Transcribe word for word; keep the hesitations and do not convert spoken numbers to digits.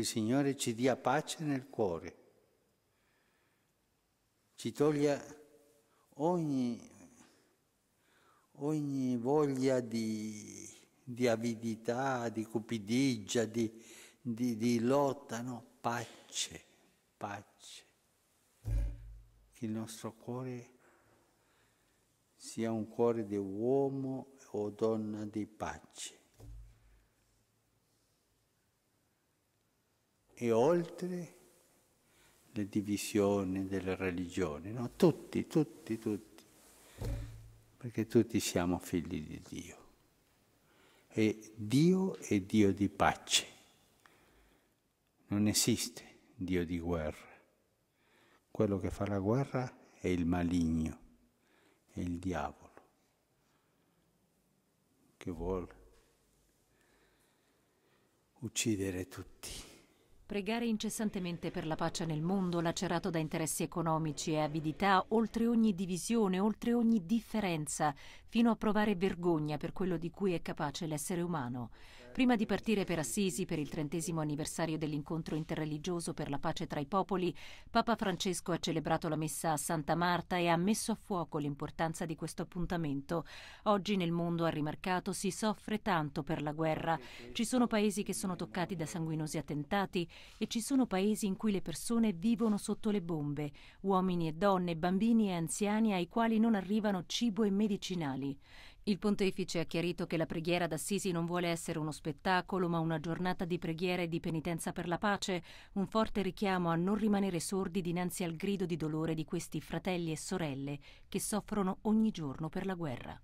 che il Signore ci dia pace nel cuore, ci toglia ogni, ogni voglia di, di avidità, di cupidigia, di, di, di lotta, no? Pace, pace. Che il nostro cuore sia un cuore di uomo o donna di pace. E oltre le divisioni della religione, no? Tutti, tutti, tutti, perché tutti siamo figli di Dio. E Dio è Dio di pace. Non esiste Dio di guerra. Quello che fa la guerra è il maligno, è il diavolo, che vuole uccidere tutti. Pregare incessantemente per la pace nel mondo, lacerato da interessi economici e avidità, oltre ogni divisione, oltre ogni differenza, fino a provare vergogna per quello di cui è capace l'essere umano. Prima di partire per Assisi per il trentesimo anniversario dell'incontro interreligioso per la pace tra i popoli, Papa Francesco ha celebrato la messa a Santa Marta e ha messo a fuoco l'importanza di questo appuntamento. Oggi nel mondo, ha rimarcato, si soffre tanto per la guerra. Ci sono paesi che sono toccati da sanguinosi attentati, e ci sono paesi in cui le persone vivono sotto le bombe, uomini e donne, bambini e anziani ai quali non arrivano cibo e medicinali. Il pontefice ha chiarito che la preghiera d'Assisi non vuole essere uno spettacolo, ma una giornata di preghiera e di penitenza per la pace, un forte richiamo a non rimanere sordi dinanzi al grido di dolore di questi fratelli e sorelle che soffrono ogni giorno per la guerra.